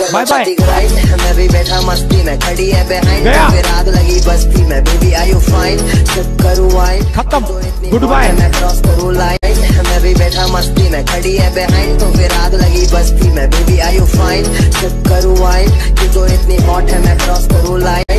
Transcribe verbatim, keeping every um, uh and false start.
Bye bye. मैं भी बैठा मस्ती में, खड़ी है बिहाइंड, रात लगी बस्ती में, बेबी आर यू फाइन, सब करूं वाइन, खत्म गुड बाय। मैं क्रॉस करूं लाइन, मैं भी बैठा मस्ती में, खड़ी है बिहाइंड, तो फिर रात लगी बस्ती में, बेबी आर यू फाइन, सब करूं वाइन, कि तो इतनी हॉट है, मैं क्रॉस करूं लाइन।